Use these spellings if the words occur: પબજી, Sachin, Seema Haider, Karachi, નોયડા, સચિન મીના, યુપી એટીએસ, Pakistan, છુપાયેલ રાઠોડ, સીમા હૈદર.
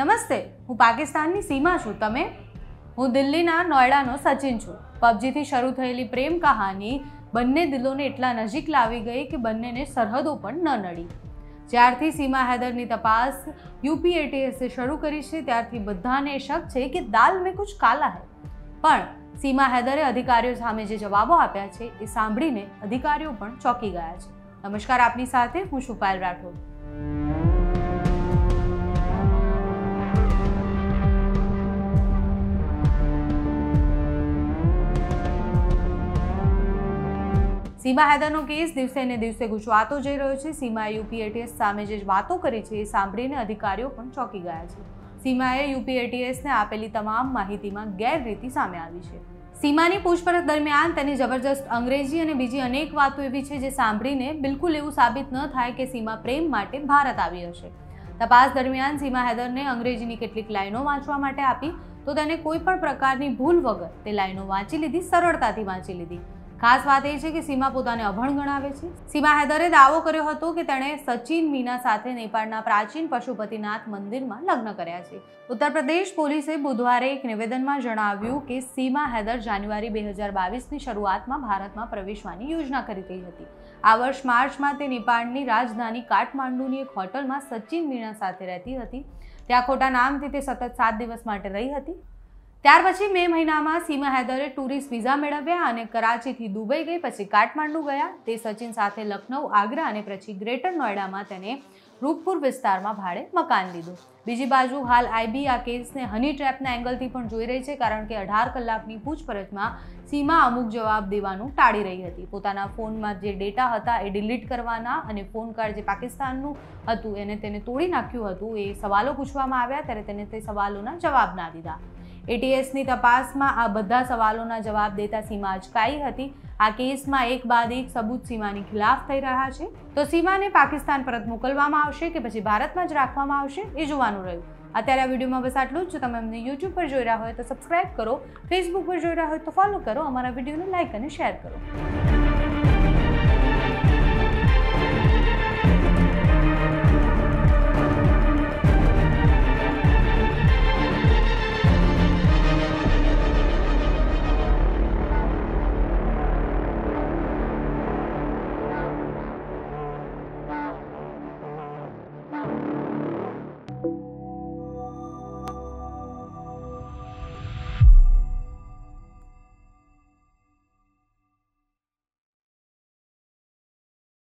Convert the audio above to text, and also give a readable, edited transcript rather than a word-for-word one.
નમસ્તે, હું પાકિસ્તાનની સીમા છું, તમે? હું દિલ્હીના નોયડાનો સચિન છું। પબજીથી શરૂ થયેલી પ્રેમ કહાની બંને દિલોને એટલા નજીક લાવી ગઈ કે બંનેને સરહદો પણ ન નડી। જ્યારથી સીમા હૈદરની તપાસ યુપી એટીએસે શરૂ કરી છે ત્યારથી બધાને શક છે કે દાલ મેં કુછ કાલા હૈ, પણ સીમા હૈદરે અધિકારીઓ સામે જે જવાબો આપ્યા છે એ સાંભળીને અધિકારીઓ પણ ચોંકી ગયા છે। નમસ્કાર, આપની સાથે હું છુપાયેલ રાઠોડ। सीमा हैदरનો કેસ દિવસે ને દિવસે ગુચવાતો જઈ રહ્યો છે। સીમાએ યુપી એટીએસ સામે જે વાતો કરી છે એ સાંભળીને અધિકારીઓ પણ ચોંકી ગયા છે। સીમાએ યુપી એટીએસને આપેલી તમામ માહિતીમાં ગેરરીતિ સામે આવી છે। સીમાની પૂછપરછ દરમિયાન તેની જબરજસ્ત અંગ્રેજી અને બીજી અનેક વાતો એવી છે જે સાંભળીને બિલકુલ એવું સાબિત ન થાય કે સીમા પ્રેમ માટે ભારત આવી હશે। તપાસ દરમિયાન સીમા હૈદરને અંગ્રેજીની કેટલીક લાઇનો વાંચવા માટે આપી તો તેને કોઈપણ પ્રકારની ભૂલ વગર તે લાઇનો વાંચી લીધી, સરળતાથી વાંચી લીધી। खास बात यह है कि सीमा पोताने अभण गणावे छे। सीमा हैदरे दावो कर्यो हतो के तेणे सचिन मीना साथे नेपाळना प्राचीन पशुपतिनाथ मंदिर में लग्न कर्या छे। उत्तर प्रदेश पोलीसे बुधवारे एक निवेदन में जणाव्युं के सीमा हैदर जान्युआरी 2022 की शुरुआत में भारत में प्रवेशवानी योजना करी रही हती। आ वर्ष मार्च में ते नेपाळनी राजधानी काठमांडूनी एक होटल में सचिन मीना साथे रहती हती। त्यां खोटा नामथी ते सतत 7 दिवस माटे रही हती। त्यार पछी मे महीना में सीमा हैदरे टूरिस्ट वीजा मेळव्या अने कराची थी दुबई गई, पछी काठमांडू गया। ते सचिन साथे लखनऊ, आगरा अने पछी ग्रेटर नोएडा में तेने रूपपुर विस्तार में भाड़े मकान लीधुं। बीजी बाजू हाल आईबी आ केस ने हनी ट्रेपना एंगलथी पण जोई रही है, कारण के 18 कलाकनी पूछपरछ में सीमा अमुक जवाब देवानुं टाळी रही हती। पोताना फोन में जे डेटा हता ए डिलीट करवाना अने फोन कार्ड जे पाकिस्ताननुं हतुं एने तेने तोड़ी नाख्युं हतुं। ए सवालों पूछवामां आव्या त्यारे तेने ते सवालोना जवाब न दीधा। एटीएस की तपास में आ बधा सवालों जवाब देता सीमा अचकाई हती। आ केस में एक बाद एक सबूत सीमा के खिलाफ थी रहा है, तो सीमा ने पाकिस्तान परत मोकलवामां आवशे के पछी भारत में ज राखवामां आवशे ए जोवानुं रह्युं। अत्यारे आ वीडियो में बस आटलुं ज। जो तमे अमने यूट्यूब पर जोई रह्या होय तो सब्सक्राइब करो, फेसबुक पर जोई रह्या होय तो फॉलो करो, अमारा वीडियो ने लाइक अने शेयर करो।